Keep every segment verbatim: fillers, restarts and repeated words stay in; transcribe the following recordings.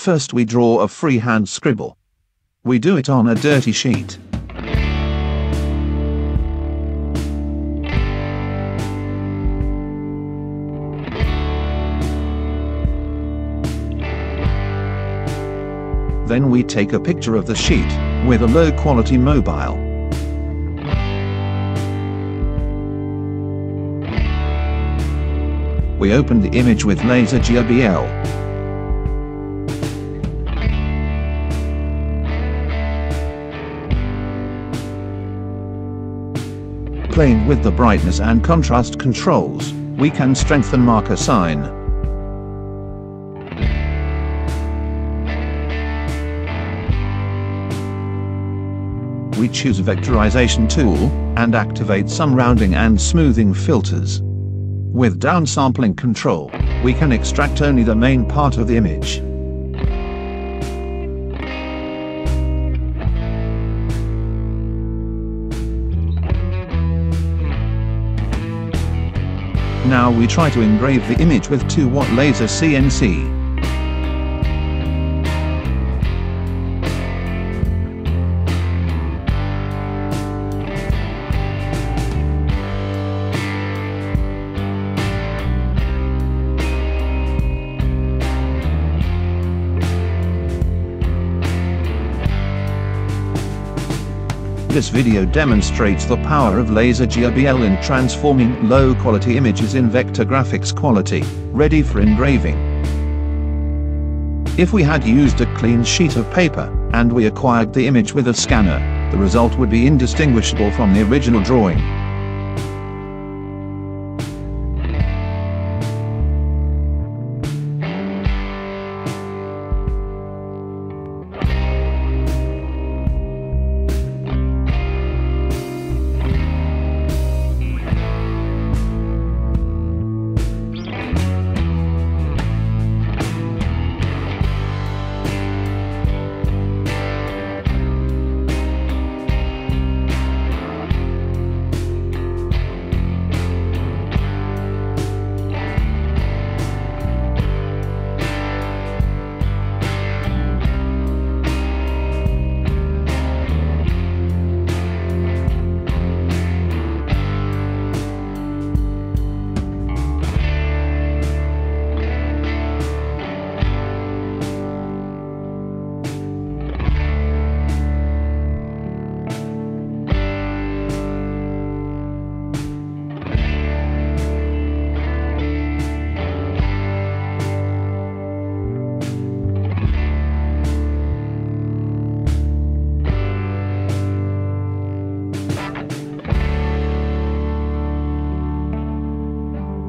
First we draw a freehand scribble. We do it on a dirty sheet. Then we take a picture of the sheet, with a low-quality mobile. We open the image with LaserGRBL. Playing with the brightness and contrast controls, we can strengthen marker sign. We choose a vectorization tool, and activate some rounding and smoothing filters. With downsampling control, we can extract only the main part of the image. Now we try to engrave the image with two watt laser C N C. This video demonstrates the power of LaserGRBL in transforming low-quality images in vector graphics quality, ready for engraving. If we had used a clean sheet of paper, and we acquired the image with a scanner, the result would be indistinguishable from the original drawing.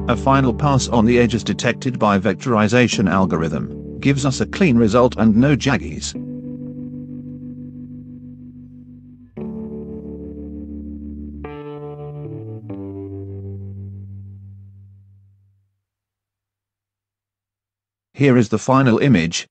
A final pass on the edges detected by vectorization algorithm gives us a clean result and no jaggies. Here is the final image,